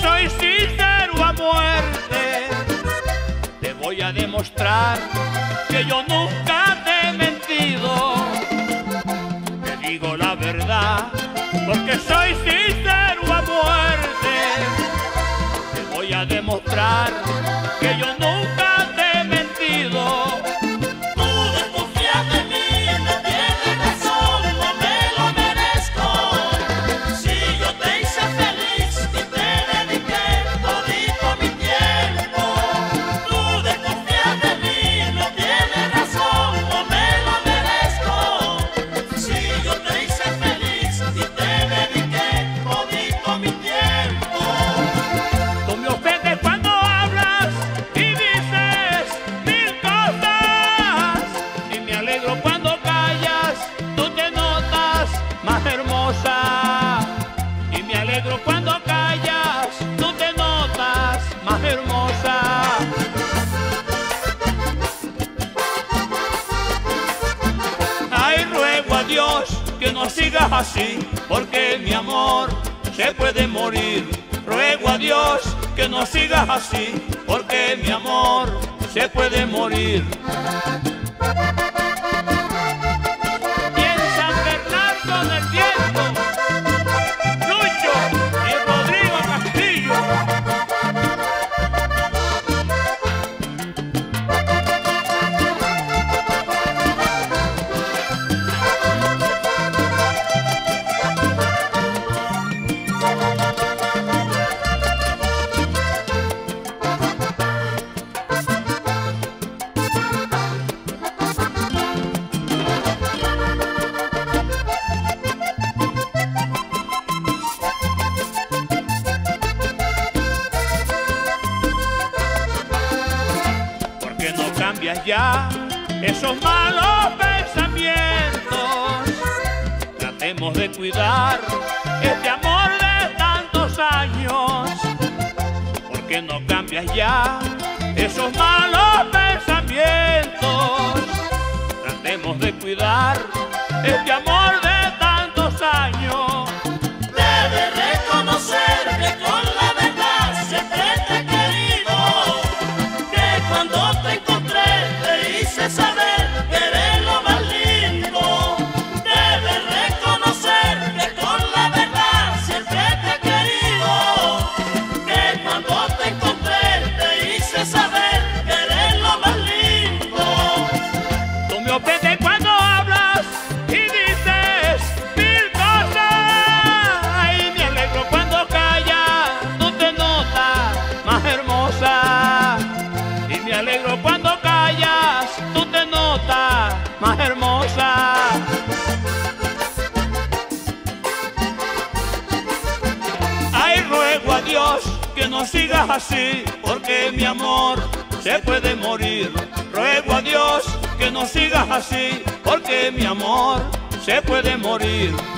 Soy sincero a muerte, te voy a demostrar que yo nunca te he mentido. Te digo la verdad, porque soy sincero a muerte, te voy a demostrar que yo nunca te he mentido. Que no sigas así, porque mi amor se puede morir. Ruego a Dios que no sigas así, porque mi amor se puede morir. Ya esos malos pensamientos, tratemos de cuidar este amor de tantos años. ¿Por qué no cambias ya esos malos pensamientos? Tratemos de cuidar este amor de tantos años. Debes reconocer que con la verdad siempre te he querido, que cuando te de saber que eres lo más lindo, debes reconocer que con la verdad siempre te he querido, que cuando te encontré te hice saber que eres lo más lindo. Tú me ofendes cuando hablas y dices mil cosas, y me alegro cuando callas, tú te notas más hermosa, y me alegro cuando callas, tú te notas más hermosa. Ay, ruego a Dios que no sigas así, porque mi amor se puede morir. Ruego a Dios que no sigas así, porque mi amor se puede morir.